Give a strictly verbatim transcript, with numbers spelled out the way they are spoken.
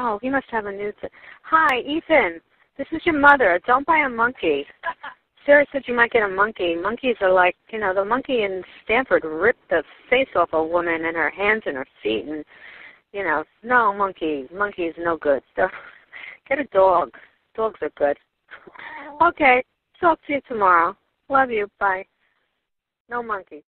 Oh, he must have an instant. Hi, Ethan. This is your mother. Don't buy a monkey. Sarah said you might get a monkey. Monkeys are like, you know, the monkey in Stanford ripped the face off a woman and her hands and her feet. And, you know, no, monkey. Monkey is no good. So get a dog. Dogs are good. Okay. Talk to you tomorrow. Love you. Bye. No monkey.